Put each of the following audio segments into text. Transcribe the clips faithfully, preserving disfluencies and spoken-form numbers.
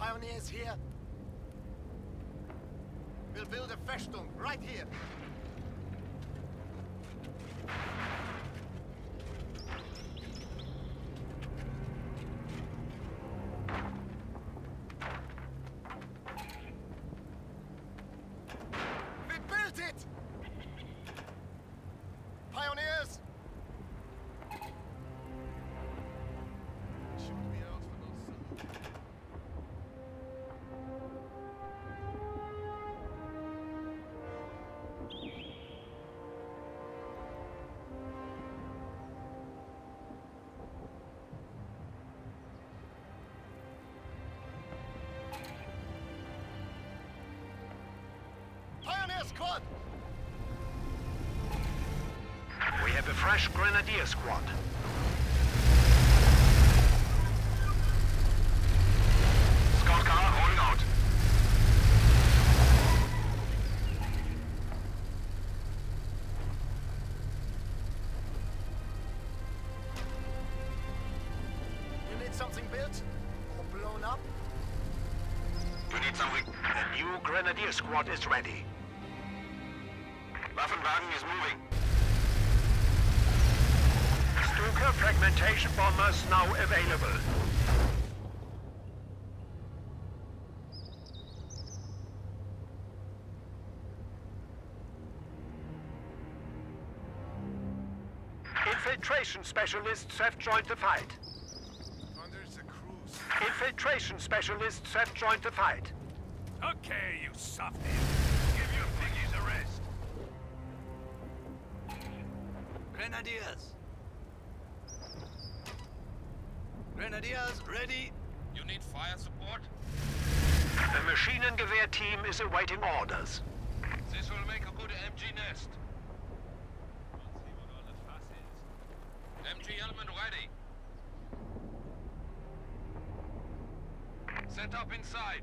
Pioneers here. We'll build a Festung right here. Squad. We have a fresh Grenadier squad. Scout car holding out. You need something built or blown up? You need something. The new Grenadier squad is ready. Panzerwagen is moving. Stuka fragmentation bombers now available. Infiltration specialists have joined the fight. Infiltration specialists have joined the fight. Okay, you softies. Grenadiers! Grenadiers, ready! You need fire support? The Maschinengewehr team is awaiting orders. This will make a good M G nest. M G element ready. Set up inside.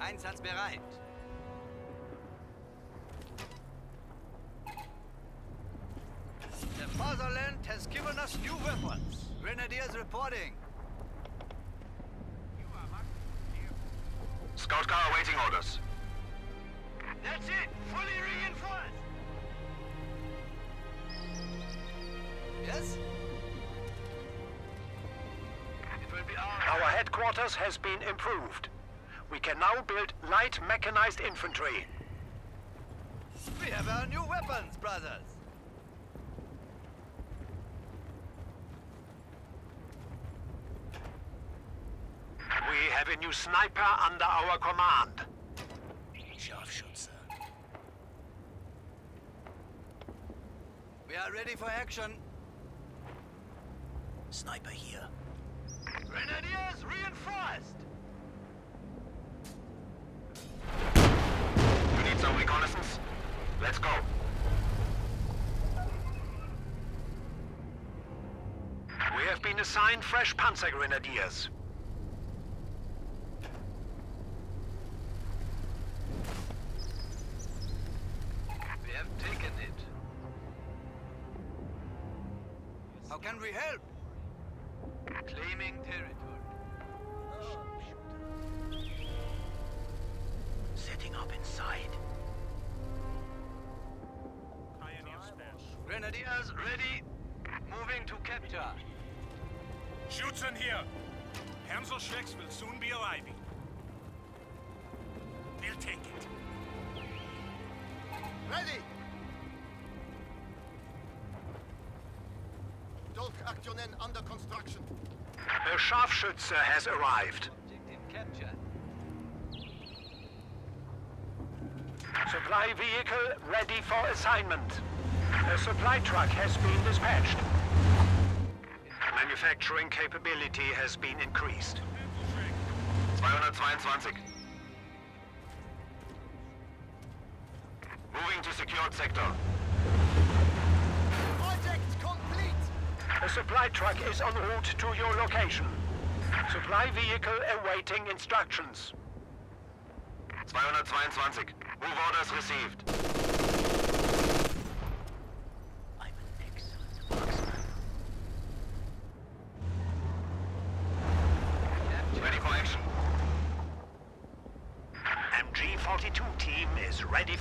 Einsatz bereit. The Fatherland has given us new weapons. Grenadiers reporting. Scout car awaiting orders. That's it! Fully reinforced! Yes? It will be our... our headquarters has been improved. We can now build light mechanized infantry. We have our new weapons, brothers. We have a new sniper under our command. Scharfschütze. We are ready for action. Sniper here. Grenadiers reinforced! You need some reconnaissance? Let's go. We have been assigned fresh Panzer Grenadiers. Can we help? Claiming territory. Oh. Setting up inside. Grenadiers ready. Moving to capture. Shoots in here. Panzer Schlecks will soon be arriving. We'll take it. Ready. Under construction. A Scharfschütze has arrived. Supply vehicle ready for assignment. A supply truck has been dispatched. Manufacturing capability has been increased. two twenty-two. Moving to secured sector. The supply truck is en route to your location. Supply vehicle awaiting instructions. two twenty-two. Move orders received. I'm an excellent marksman.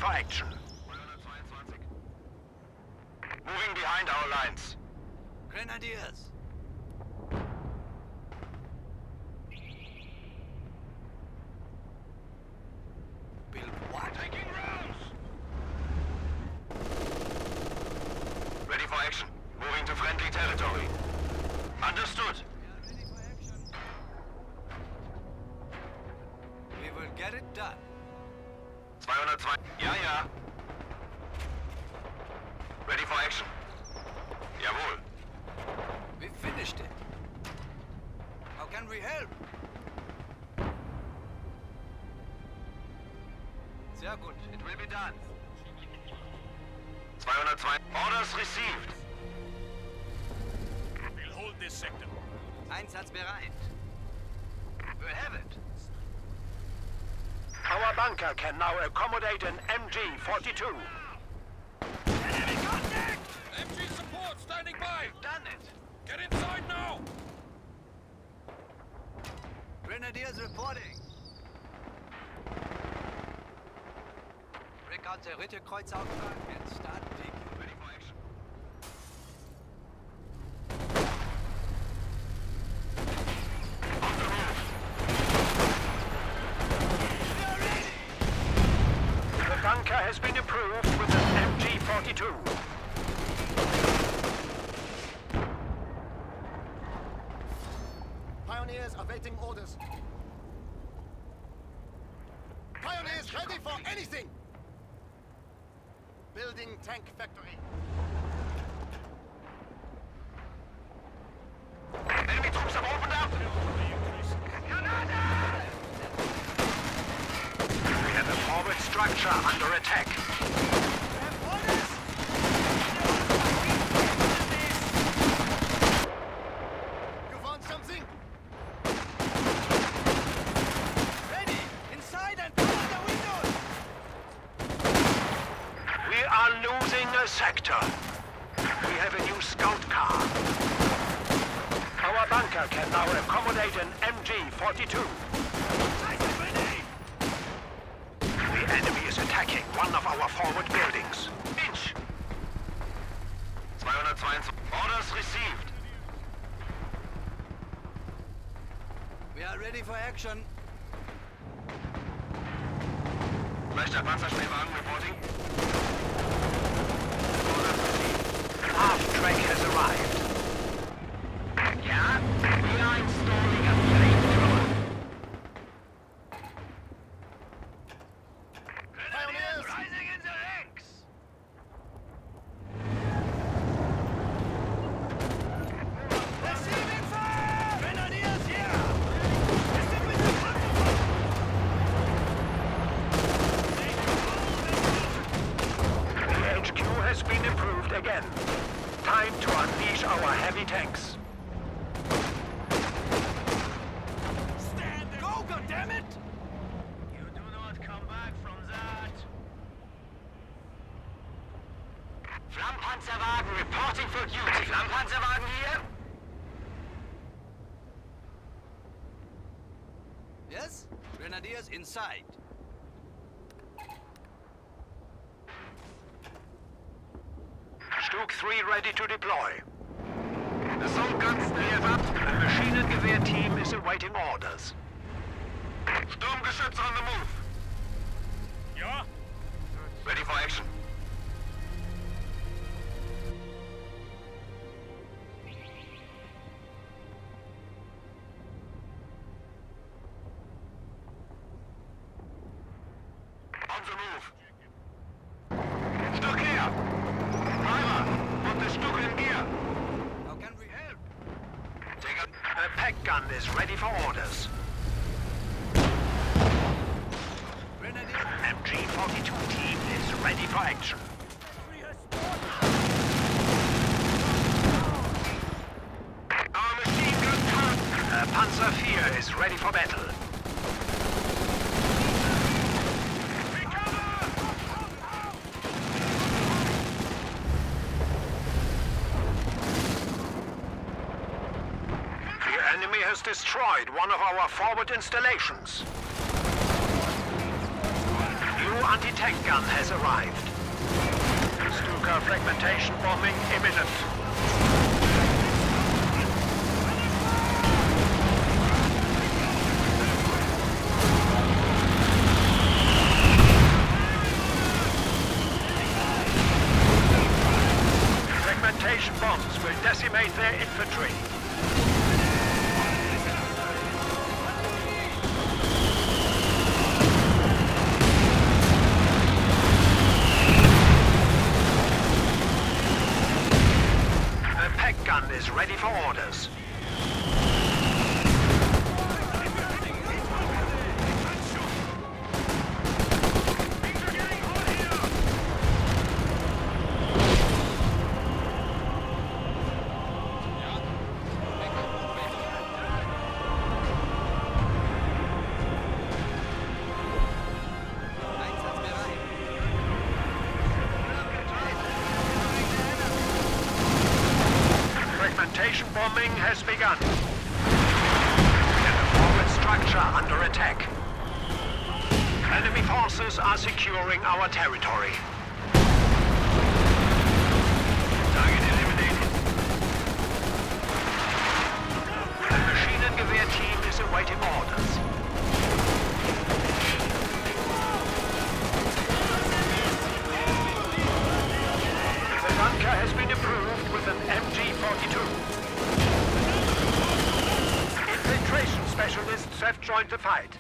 for action. Moving behind our lines. Grenadiers. Build what? Taking rounds. Ready for action. Moving to friendly territory. Understood. Get it done. zweihundertzwei. Ja, ja. Ready for action. Jawohl. We finished it. How can we help? Sehr gut. It will be done. zweihundertzwei. Orders received. We'll hold this sector. Einsatz bereit. We'll have it. Our bunker can now accommodate an M G forty-two. Enemy contact! M G support standing by! Done it! Get inside now! Grenadiers reporting! Break out the Ritterkreuz outfront and start digging. Ready for action. Has been improved with an M G forty-two. Pioneers awaiting orders. Pioneers ready for anything! Building tank factory. Enemy troops have opened up! We have the forward structure under attack. Action. Leichter Panzerschnellwagen reporting. Half-Track has arrived. Ja, we are installing a flamethrower. Grenadiers rising in the ranks. Receiving fire! Grenadiers here! Has been improved again. Time to unleash our heavy tanks. Stand there. Go, goddammit! You do not come back from that. Flammpanzerwagen reporting for duty. Flammpanzerwagen here. Yes? Grenadiers inside. StuG three ready to deploy. Assault guns live up. The Maschinengewehr team is awaiting orders. Sturmgeschütz on the move. Yeah? Ready for action. On the move. Gun is ready for orders. M G forty-two team is ready for action. Our machine gun turret. The Panzer four is ready for battle. Has destroyed one of our forward installations. You anti-tank gun has arrived. Stuka fragmentation bombing imminent. Fragmentation bombs will decimate their infantry. Is ready for orders. Bombing has begun. And the forward structure under attack. Enemy forces are securing our territory. Target eliminated. The Maschinengewehr team is awaiting orders. The bunker has been improved with an M G forty-two. Infiltration specialists have joined the fight.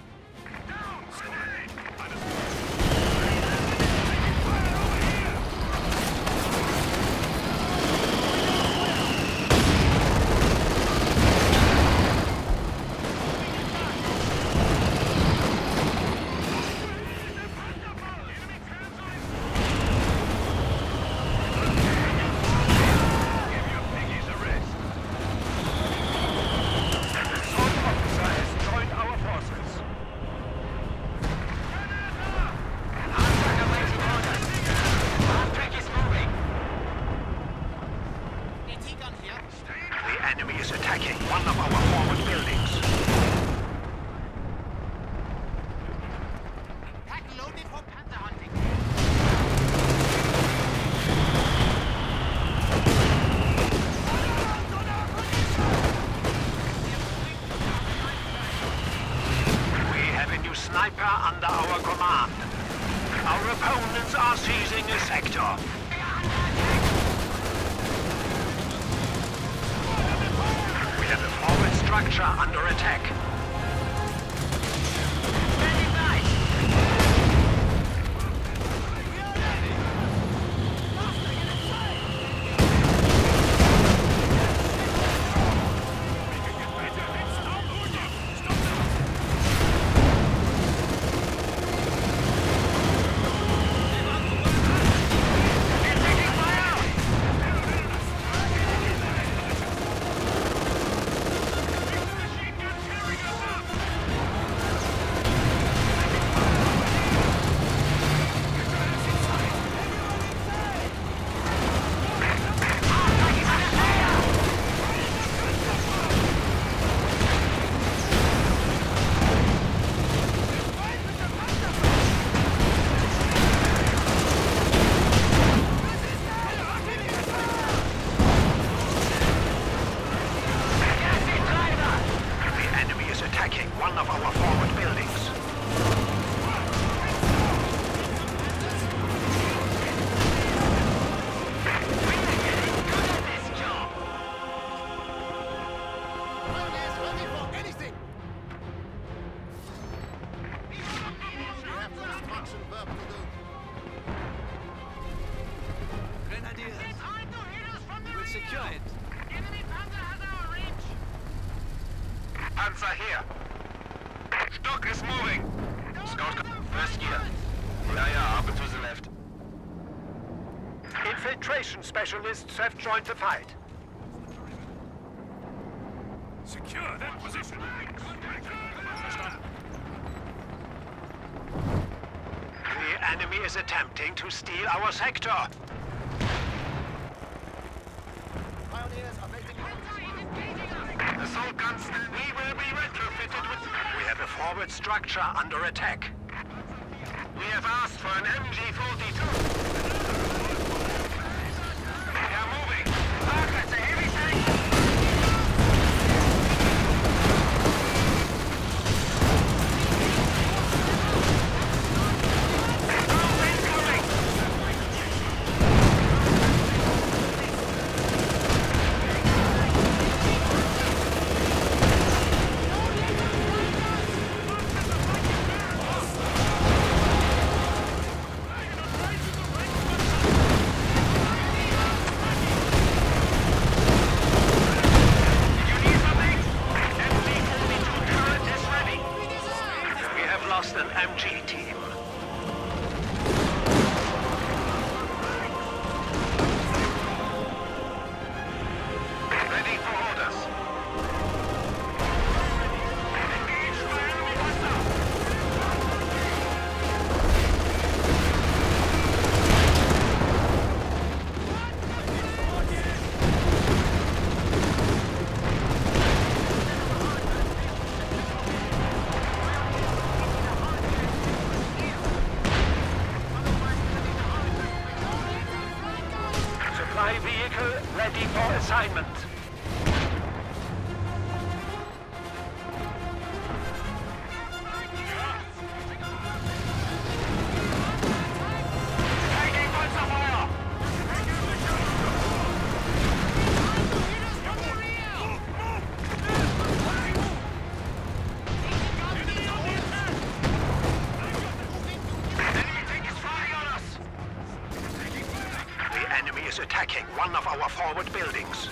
Under our command. Our opponents are seizing a sector. We have a forward structure under attack. Secure it. Enemy Panzer has our reach. Panzer here. StuG is moving. No, Scout car first gear. Yeah, yeah, up and to the left. Infiltration specialists have joined the fight. Secure that position. The enemy is attempting to steal our sector. Assault guns, we will be retrofitted with... We have a forward structure under attack. We have asked for an M G forty-two. Ready for assignment. One of our forward buildings.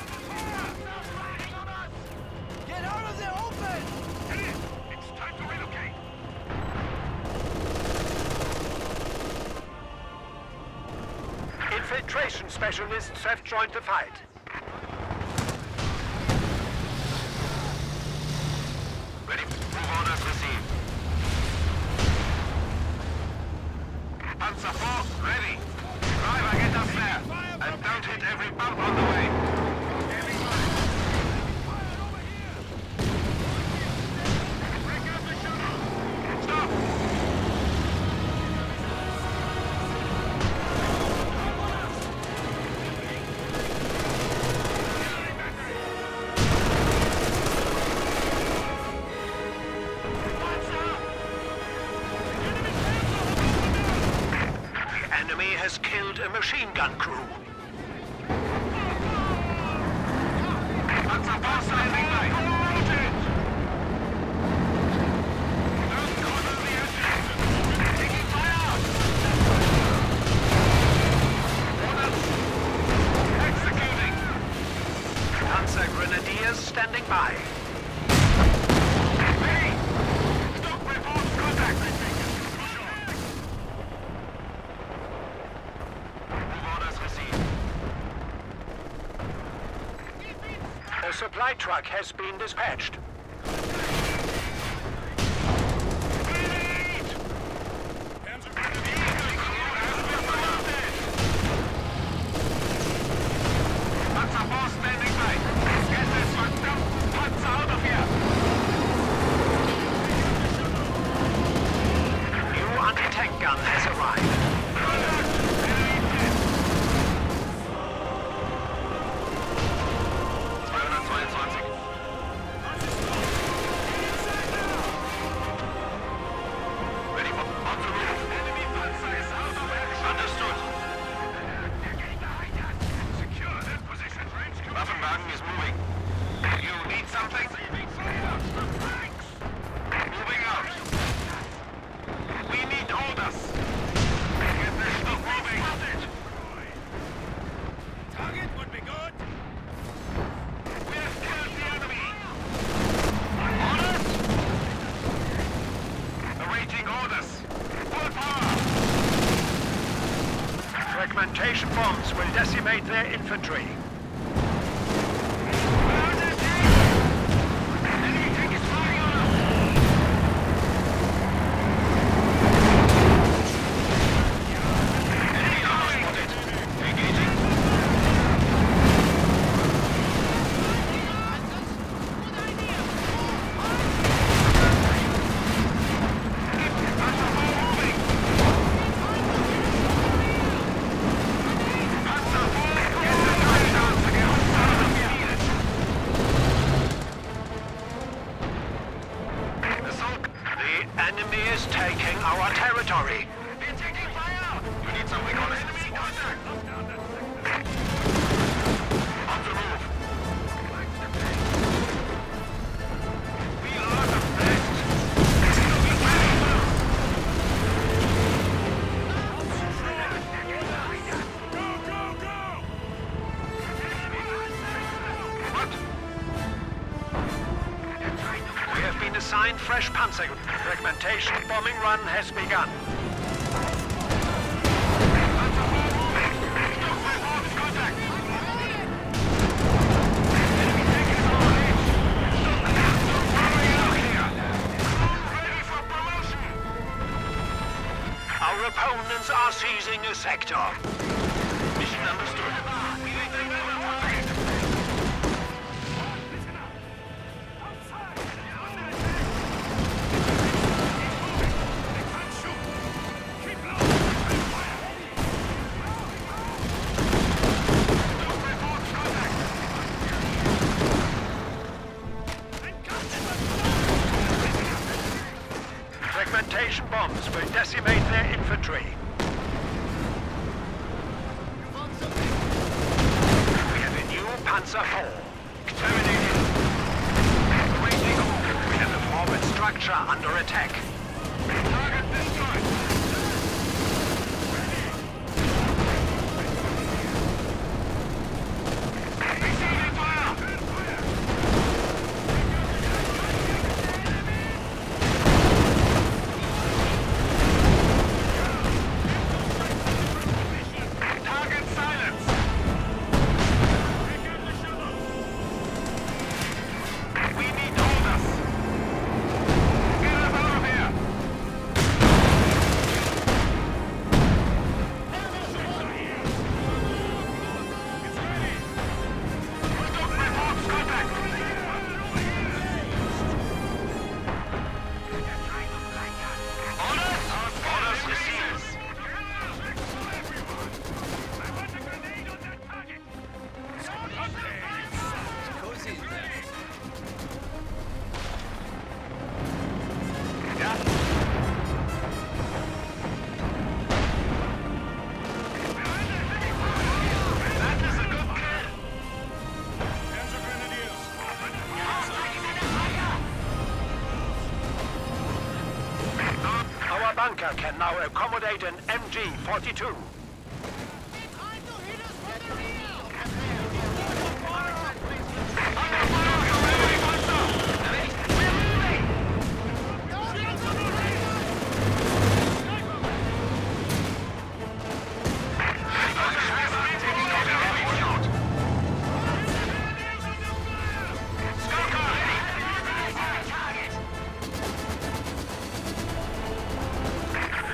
Get out of the open! It's time to relocate. Infiltration specialists have joined the fight. Ready? Move on as received. Panzer four, ready. Driver, get up there! And don't hit every bump on the way! Heavy fire! Fire over here! Break up the shuttle! Stop! Has killed a machine gun crew. Executing. Panzer Grenadiers standing by. The supply truck has been dispatched. Fragmentation bombs will decimate their infantry. Assign fresh panzer. Fragmentation bombing run has begun. Our opponents are seizing a sector. Mission understood. Fragmentation bombs will decimate their infantry. We have a new Panzer four. Terminated. Waiting order. We have a forward structure under attack. Target destroyed. Receiving fire! Can now accommodate an M G forty-two.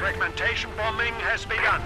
Fragmentation bombing has begun.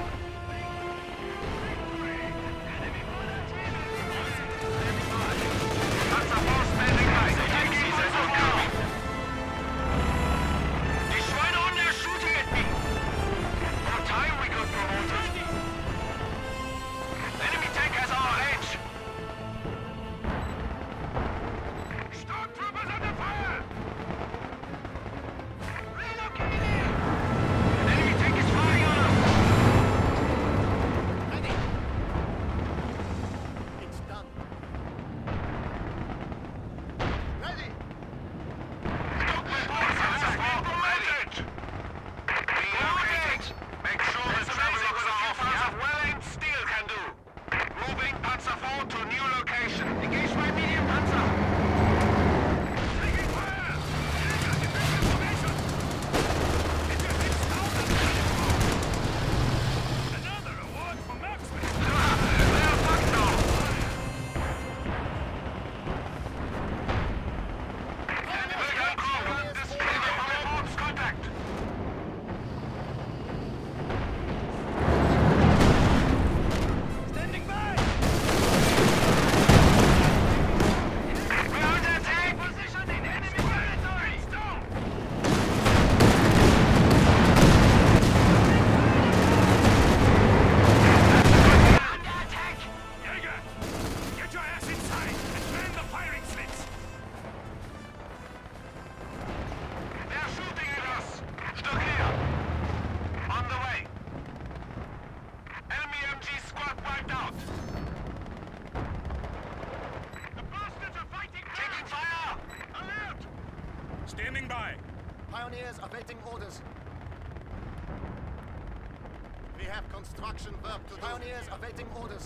Construction verb to Pioneers awaiting orders.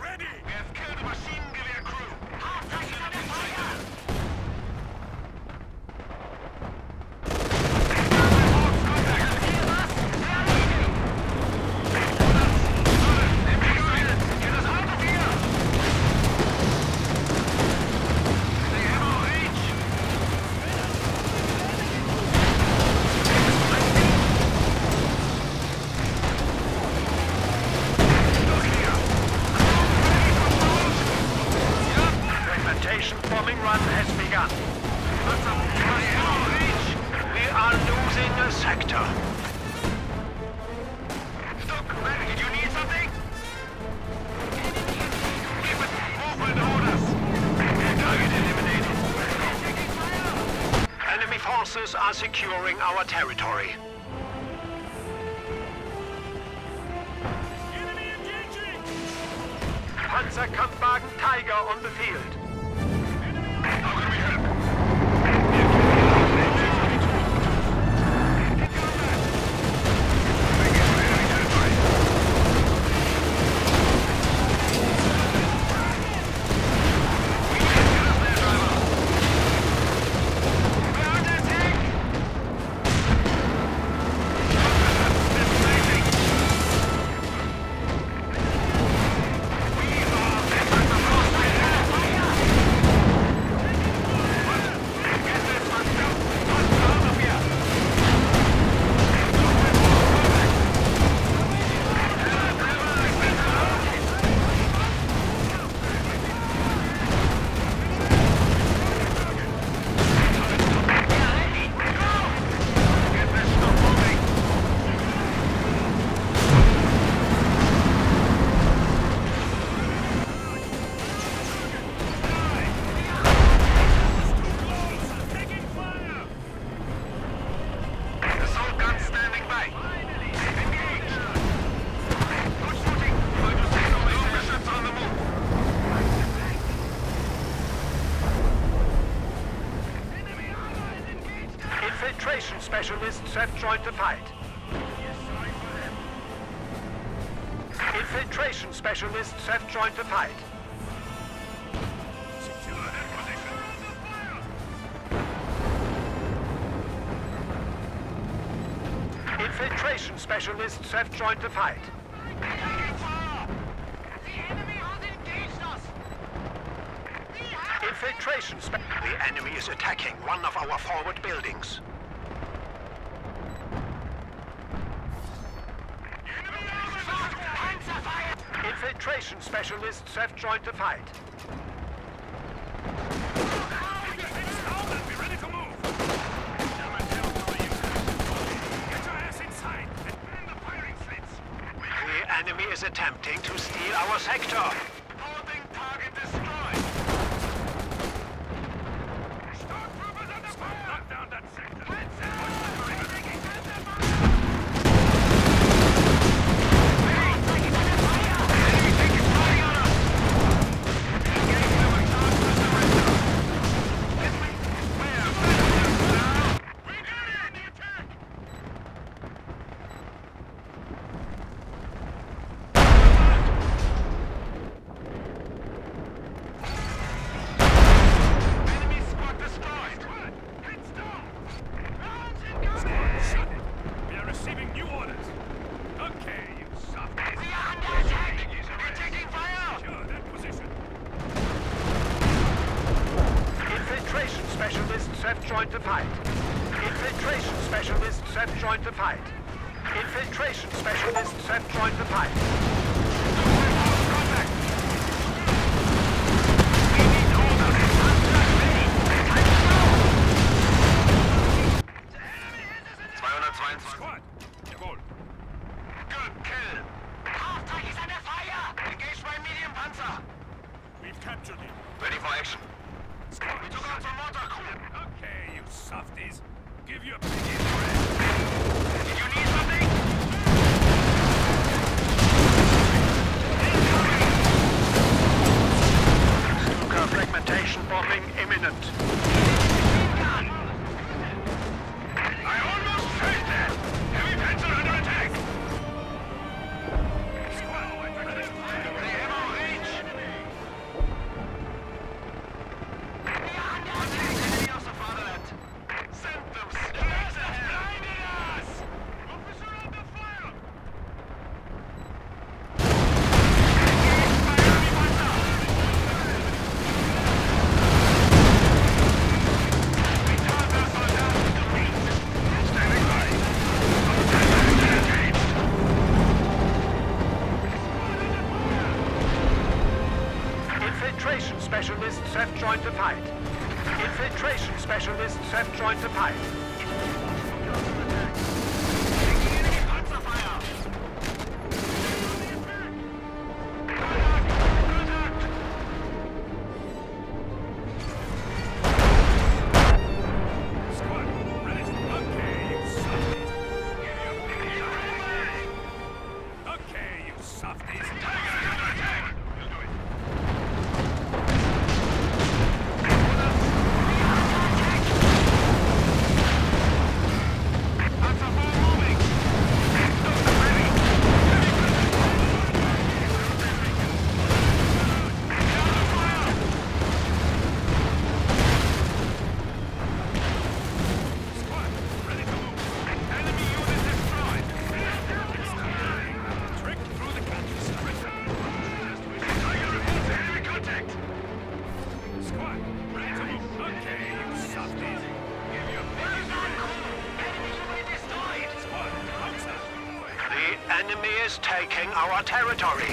Ready! We have killed a machine gewehr crew. Hard target under fire! bombing run has begun. We are losing a sector. Stuck, did you need something? Give it movement orders. Target eliminated. Enemy forces are securing our territory. Panzerkampfwagen Tiger on the field. How can we help? Specialists have joined the fight. Infiltration specialists have joined the fight. Secure that position. Infiltration specialists have joined the fight. Taking fire! The enemy has engaged us! Infiltration spe- The enemy is attacking one of our forward buildings. Infiltration specialists have joined the fight. Take your heads down and be ready to move. Get your ass inside and burn the firing slits. The enemy is attempting to steal our sector. Holding target destroyed. Start troopers under fire. Knock down that sector. specialists have joined the fight. Infiltration specialists have joined the fight. Taking our territory.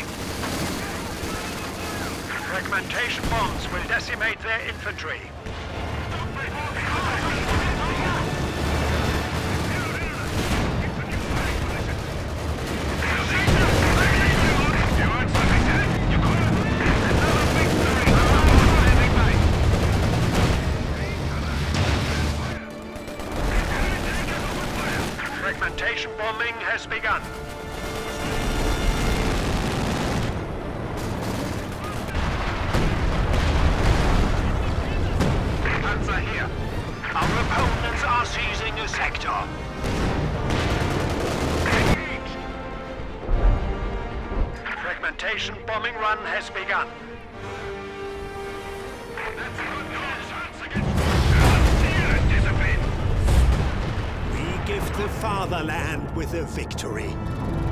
Fragmentation bombs will decimate their infantry. Fragmentation bombing has begun. Bombing run has begun. We give the fatherland with a victory.